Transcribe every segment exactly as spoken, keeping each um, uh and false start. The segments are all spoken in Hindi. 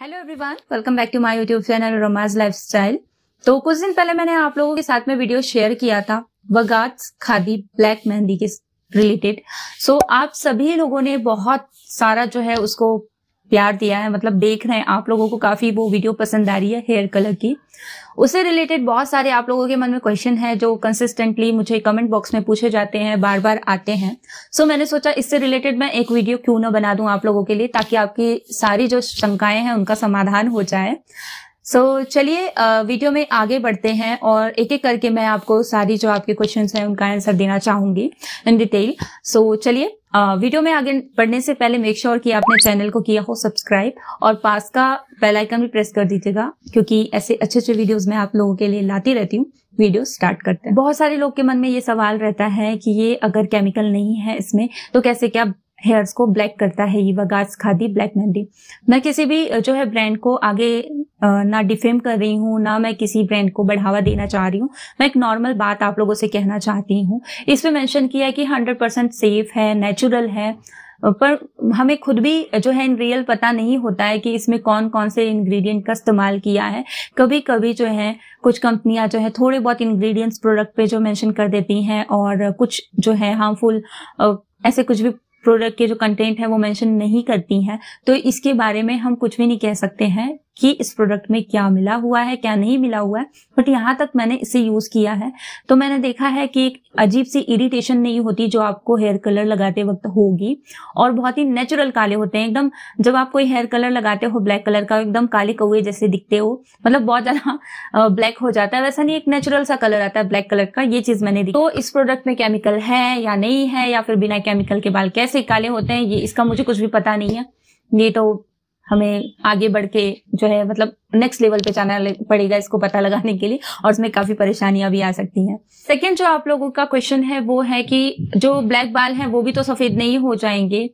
Hello everyone, welcome back to my YouTube channel रमाज lifestyle. तो कुछ दिन पहले मैंने आप लोगों के साथ में वीडियो शेयर किया था वगाड्स खादी ब्लैक मेहंदी के रिलेटेड। सो so, आप सभी लोगों ने बहुत सारा जो है उसको प्यार दिया है, मतलब देख रहे हैं आप लोगों को काफी वो वीडियो पसंद आ रही है हेयर कलर की। उससे रिलेटेड बहुत सारे आप लोगों के मन में क्वेश्चन है जो कंसिस्टेंटली मुझे कमेंट बॉक्स में पूछे जाते हैं, बार बार आते हैं। सो so, मैंने सोचा इससे रिलेटेड मैं एक वीडियो क्यों ना बना दूं आप लोगों के लिए, ताकि आपकी सारी जो शंकाएं हैं उनका समाधान हो जाए। सो so, चलिए वीडियो में आगे बढ़ते हैं और एक एक करके मैं आपको सारी जो आपके क्वेश्चंस हैं उनका आंसर देना चाहूंगी इन डिटेल। सो so, चलिए वीडियो में आगे बढ़ने से पहले मेक श्योर कि आपने चैनल को किया हो सब्सक्राइब और पास का बेल आइकन भी प्रेस कर दीजिएगा, क्योंकि ऐसे अच्छे अच्छे वीडियोस मैं आप लोगों के लिए लाती रहती हूँ। वीडियो स्टार्ट करते हैं। बहुत सारे लोग के मन में ये सवाल रहता है कि ये अगर केमिकल नहीं है इसमें तो कैसे क्या हेयर्स को ब्लैक करता है ये वगाड्स खादी ब्लैक मेहंदी। मैं किसी भी जो है ब्रांड को आगे ना डिफेम कर रही हूँ, ना मैं किसी ब्रांड को बढ़ावा देना चाह रही हूँ। मैं एक नॉर्मल बात आप लोगों से कहना चाहती हूँ। इसमें मेंशन किया है कि हंड्रेड परसेंट सेफ है, नेचुरल है, पर हमें खुद भी जो है इन रियल पता नहीं होता है कि इसमें कौन कौन से इंग्रेडिएंट का इस्तेमाल किया है। कभी कभी जो है कुछ कंपनियां जो है थोड़े बहुत इंग्रेडिएंट्स प्रोडक्ट पे जो मेंशन कर देती हैं और कुछ जो है हार्मफुल ऐसे कुछ भी प्रोडक्ट के जो कंटेंट है वो मेंशन नहीं करती हैं। तो इसके बारे में हम कुछ भी नहीं कह सकते हैं कि इस प्रोडक्ट में क्या मिला हुआ है क्या नहीं मिला हुआ है। बट यहाँ तक मैंने इसे यूज किया है तो मैंने देखा है कि एक अजीब सी इरिटेशन नहीं होती जो आपको हेयर कलर लगाते वक्त होगी, और बहुत ही नेचुरल काले होते हैं एकदम। जब आप कोई हेयर कलर लगाते हो ब्लैक कलर का, एकदम काले कौए जैसे दिखते हो, मतलब बहुत ज्यादा ब्लैक हो जाता है, वैसा नहीं, एक नेचुरल सा कलर आता है ब्लैक कलर का। ये चीज मैंने देखी। तो इस प्रोडक्ट में केमिकल है या नहीं है, या फिर बिना केमिकल के बाल कैसे काले होते हैं, ये इसका मुझे कुछ भी पता नहीं है। ये तो हमें आगे बढ़ के जो है मतलब नेक्स्ट लेवल पे जाना पड़ेगा इसको पता लगाने के लिए, और उसमें काफी परेशानियां भी आ सकती हैं। सेकंड जो आप लोगों का क्वेश्चन है वो है कि जो ब्लैक बाल हैं वो भी तो सफेद नहीं हो जाएंगे।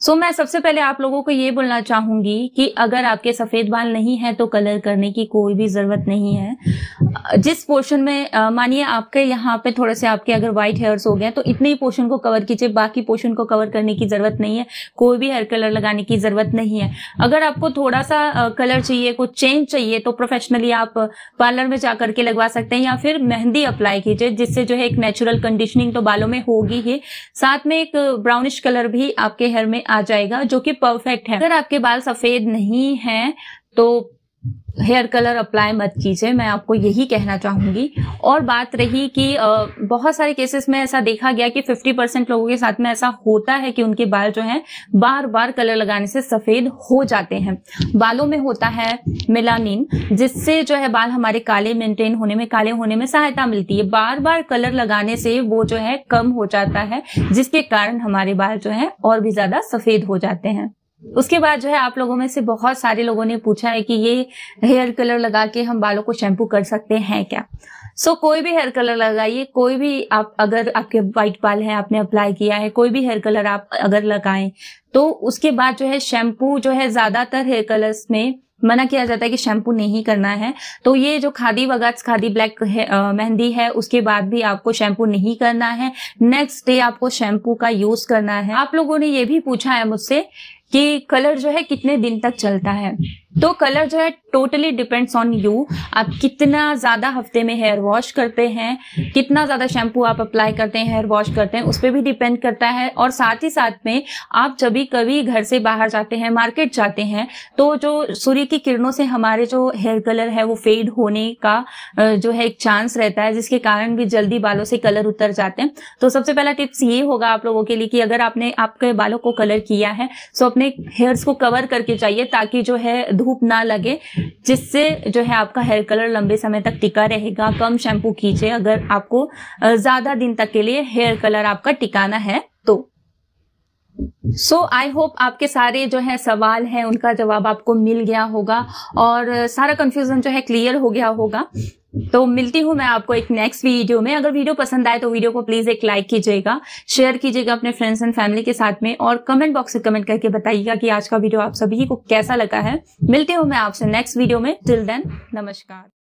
सो so, मैं सबसे पहले आप लोगों को ये बोलना चाहूंगी कि अगर आपके सफेद बाल नहीं है तो कलर करने की कोई भी जरूरत नहीं है। जिस पोर्शन में मानिए आपके यहाँ पे थोड़े से आपके अगर व्हाइट हेयर्स हो गए तो इतने ही पोर्शन को कवर कीजिए, बाकी पोर्शन को कवर करने की जरूरत नहीं है। कोई भी हेयर कलर लगाने की जरूरत नहीं है। अगर आपको थोड़ा सा कलर चाहिए, कुछ चेंज चाहिए, तो प्रोफेशनली आप पार्लर में जा करके लगवा सकते हैं, या फिर मेहंदी अप्लाई कीजिए, जिससे जो है एक नेचुरल कंडीशनिंग तो बालों में होगी ही, साथ में एक ब्राउनिश कलर भी आपके हेयर में आ जाएगा जो कि परफेक्ट है। अगर आपके बाल सफेद नहीं हैं तो हेयर कलर अप्लाई मत कीजिए, मैं आपको यही कहना चाहूंगी। और बात रही कि बहुत सारे केसेस में ऐसा देखा गया कि पचास परसेंट लोगों के साथ में ऐसा होता है कि उनके बाल जो है बार बार कलर लगाने से सफेद हो जाते हैं। बालों में होता है मेलानिन, जिससे जो है बाल हमारे काले मेंटेन होने में, काले होने में सहायता मिलती है। बार बार कलर लगाने से वो जो है कम हो जाता है, जिसके कारण हमारे बाल जो है और भी ज्यादा सफेद हो जाते हैं। उसके बाद जो है आप लोगों में से बहुत सारे लोगों ने पूछा है कि ये हेयर कलर लगा के हम बालों को शैम्पू कर सकते हैं क्या। सो so, कोई भी हेयर कलर लगाइए, कोई भी आप अगर आपके व्हाइट बाल हैं आपने अप्लाई किया है, कोई भी हेयर कलर आप अगर लगाएं तो उसके बाद जो है शैम्पू जो है ज्यादातर हेयर कलर्स में मना किया जाता है कि शैम्पू नहीं करना है। तो ये जो खादी वगाड्स खादी ब्लैक मेहंदी है उसके बाद भी आपको शैम्पू नहीं करना है, नेक्स्ट डे आपको शैम्पू का यूज करना है। आप लोगों ने ये भी पूछा है मुझसे कि कलर जो है कितने दिन तक चलता है। तो कलर जो है टोटली डिपेंड्स ऑन यू, आप कितना ज्यादा हफ्ते में हेयर वॉश करते हैं, कितना ज्यादा शैम्पू आप अप्लाई करते हैं, हेयर वॉश करते हैं, उस पर भी डिपेंड करता है। और साथ ही साथ में आप जब भी कभी घर से बाहर जाते हैं, मार्केट जाते हैं, तो जो सूर्य की किरणों से हमारे जो हेयर कलर है वो फेड होने का जो है एक चांस रहता है, जिसके कारण भी जल्दी बालों से कलर उतर जाते हैं। तो सबसे पहला टिप्स ये होगा आप लोगों के लिए कि अगर आपने आपके बालों को कलर किया है तो अपने हेयर्स को कवर करके जाइए, ताकि जो है धूप ना लगे, जिससे जो है आपका हेयर कलर लंबे समय तक टिका रहेगा। कम शैम्पू कीजिए अगर आपको ज्यादा दिन तक के लिए हेयर कलर आपका टिकाना है तो। सो आई होप आपके सारे जो है सवाल हैं उनका जवाब आपको मिल गया होगा और सारा कंफ्यूजन जो है क्लियर हो गया होगा। तो मिलती हूँ मैं आपको एक नेक्स्ट वीडियो में। अगर वीडियो पसंद आए तो वीडियो को प्लीज एक लाइक कीजिएगा, शेयर कीजिएगा अपने फ्रेंड्स एंड फैमिली के साथ में, और कमेंट बॉक्स में कमेंट करके बताइएगा कि आज का वीडियो आप सभी को कैसा लगा है। मिलती हूँ मैं आपसे नेक्स्ट वीडियो में। टिल देन, नमस्कार।